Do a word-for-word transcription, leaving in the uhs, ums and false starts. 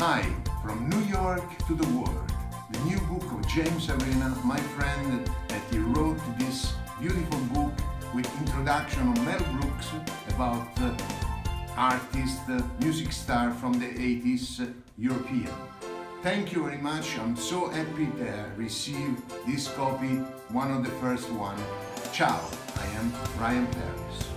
Hi, from New York to the world, the new book of James Arena, my friend, that he wrote this beautiful book with introduction of Mel Brooks about uh, artists, uh, music star from the eighties, uh, European. Thank you very much, I'm so happy that I received this copy, one of the first one. Ciao, I am Ryan Paris.